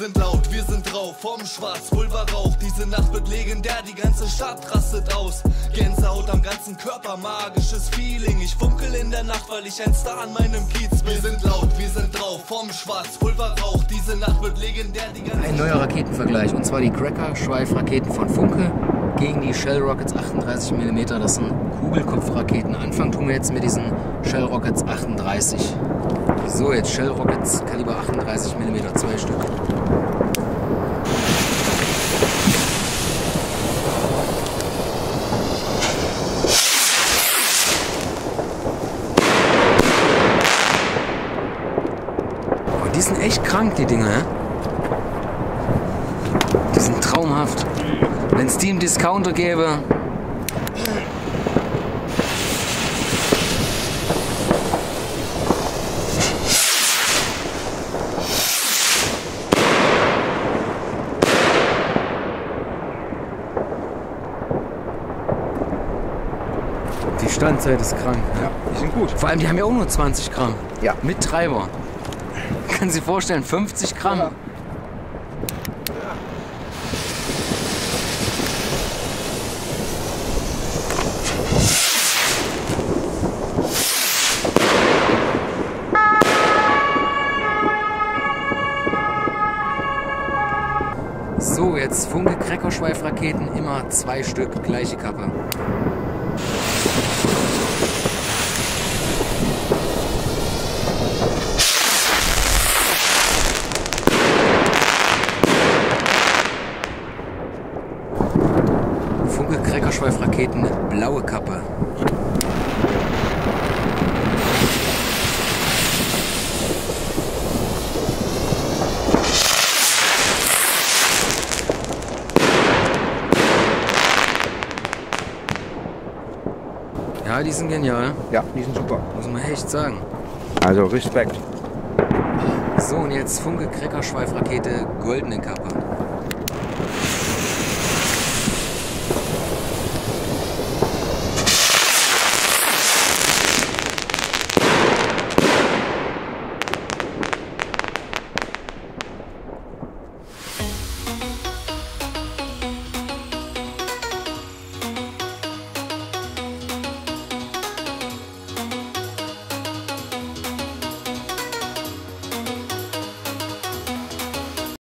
sind laut, wir sind drauf, vom Schwarzpulverrauch. Diese Nacht wird legendär, die ganze Stadt rastet aus. Gänsehaut am ganzen Körper, magisches Feeling. Ich funkel in der Nacht, weil ich ein Star an meinem Kiez bin. Wir sind laut, wir sind drauf, vom Schwarzpulverrauch. Diese Nacht wird legendär, die ganze Stadt. Ein neuer Raketenvergleich, und zwar die Crackerschweif Raketen von Funke gegen die Shell Rockets 38 mm. Das sind Kugelkopfraketen. Anfang tun wir jetzt mit diesen Shell Rockets 38. So, jetzt Shell Rockets Kaliber 38 mm, 2 Stück. Oh, die sind echt krank, die Dinger, ne? Die sind traumhaft. Wenn es die im Discounter gäbe. Die Standzeit ist krank. Ne? Ja, die sind gut. Vor allem, die haben ja auch nur 20 Gramm. Ja. Mit Treiber. Kann sich vorstellen, 50 Gramm. Ja. So, jetzt Funke Crackerschweif Raketen, immer 2 Stück, gleiche Kappe. Funke Crackerschweif Raketen, blaue Kappe. Ja, die sind genial. Ja, die sind super. Muss man echt sagen. Also Respekt. So, und jetzt Funke Crackerschweif Rakete, goldene Kappe.